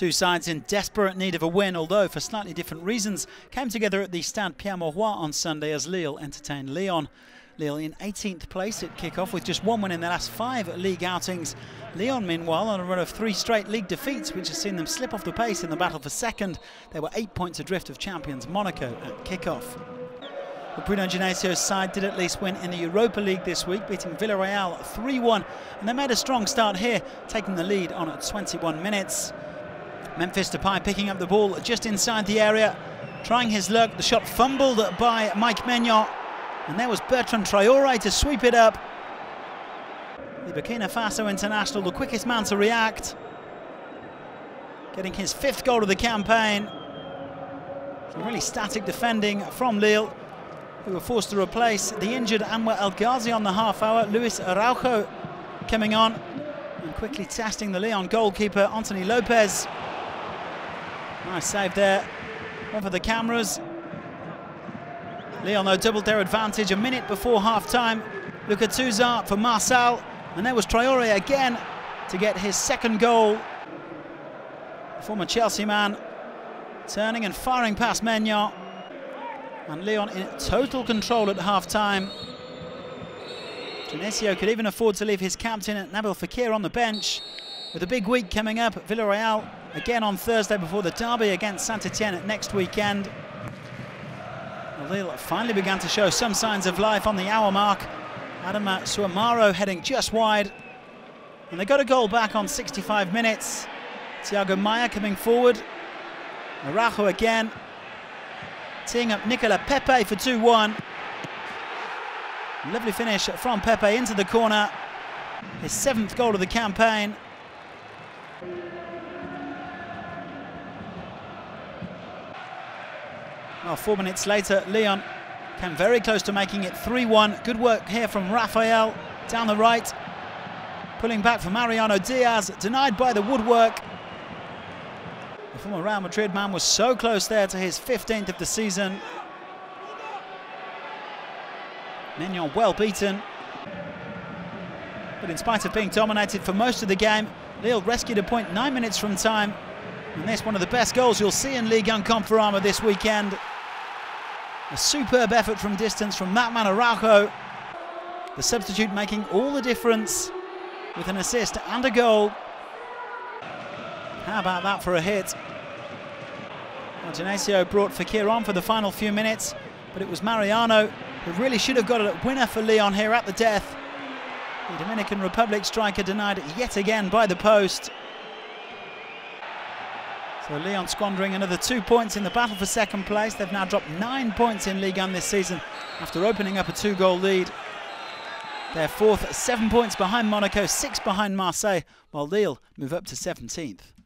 Two sides in desperate need of a win, although for slightly different reasons, came together at the Stade Pierre Mauroy on Sunday as Lille entertained Lyon. Lille in 18th place at kick-off with just one win in their last 5 league outings. Lyon, meanwhile, on a run of 3 straight league defeats, which has seen them slip off the pace in the battle for second. They were 8 points adrift of champions Monaco at kick-off. But Bruno Genesio's side did at least win in the Europa League this week, beating Villarreal 3-1, and they made a strong start here, taking the lead on at 21 minutes. Memphis Depay picking up the ball just inside the area, trying his luck. The shot fumbled by Mike Maignan, and there was Bertrand Traore to sweep it up. The Burkina Faso international, the quickest man to react, getting his 5th goal of the campaign. Some really static defending from Lille, who were forced to replace the injured Anwar El Ghazi on the half hour. Luis Araujo coming on and quickly testing the Lyon goalkeeper, Anthony Lopez. Nice save there, one for the cameras. Lyon, though, doubled their advantage a minute before half-time. Lucas Tousart for Marcal, and there was Traore again to get his 2nd goal. The former Chelsea man turning and firing past Maignan, and Lyon in total control at half-time. Genesio could even afford to leave his captain Nabil Fekir on the bench. With a big week coming up at Villarreal again on Thursday before the derby against Saint-Étienne next weekend. Lille finally began to show some signs of life on the hour mark. Adama Soumaoro heading just wide. And they got a goal back on 65 minutes. Thiago Maia coming forward. Araujo again. Teeing up Nicolas Pepe for 2-1. Lovely finish from Pepe into the corner. His 7th goal of the campaign. Well, 4 minutes later, Lyon came very close to making it 3-1. Good work here from Rafael down the right. Pulling back for Mariano Diaz, denied by the woodwork. The former Real Madrid man was so close there to his 15th of the season. Maignan well beaten. But in spite of being dominated for most of the game, Lille rescued a point 9 minutes from time. And this, one of the best goals you'll see in Ligue 1 Conforama this weekend. A superb effort from distance from that man Araujo. The substitute making all the difference with an assist and a goal. How about that for a hit? Well, Genesio brought Fekir on for the final few minutes, but it was Mariano who really should have got a winner for Lyon here at the death. The Dominican Republic striker denied yet again by the post. So Lyon squandering another 2 points in the battle for second place. They've now dropped 9 points in Ligue 1 this season after opening up a 2-goal lead. They're 4th, 7 points behind Monaco, 6 behind Marseille, while Lille move up to 17th.